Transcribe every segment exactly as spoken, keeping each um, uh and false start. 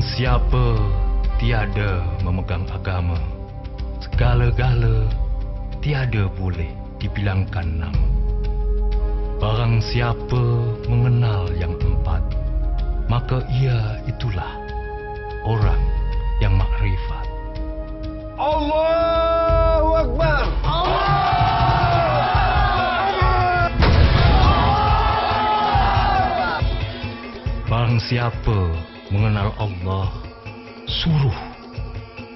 Barang siapa tiada memegang agama, segala-gala tiada boleh dibilangkan nama. Barang siapa mengenal yang empat, maka ia itulah orang yang makrifat. Allahu Akbar! Barang siapa mengenal Allah, suruh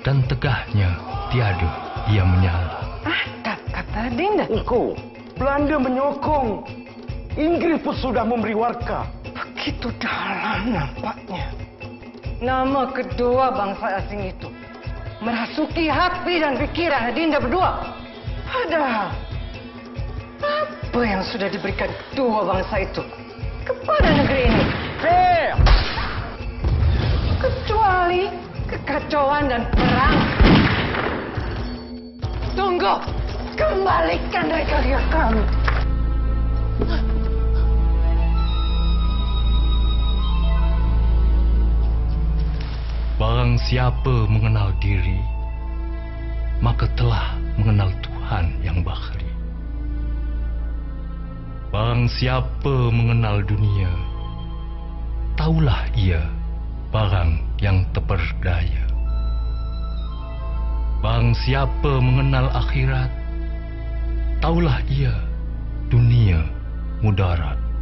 dan tegahnya tiada ia menyala. Ah, tak kata Dinda. Niko, Belanda menyokong, Inggris pun sudah memberi warka. Begitu dalam nampaknya. Nama kedua bangsa asing itu merasuki hati dan pikiran Dinda berdua. Padahal, apa yang sudah diberikan kedua bangsa itu kepada negeri ini? Hei! Kecuali kekacauan dan perang. Tunggu, kembalikan dari karya kami. Barang siapa mengenal diri, maka telah mengenal Tuhan yang bahri. Barang siapa mengenal dunia, taulah ia barang yang terperdaya. Barang siapa mengenal akhirat, taulah ia dunia mudarat.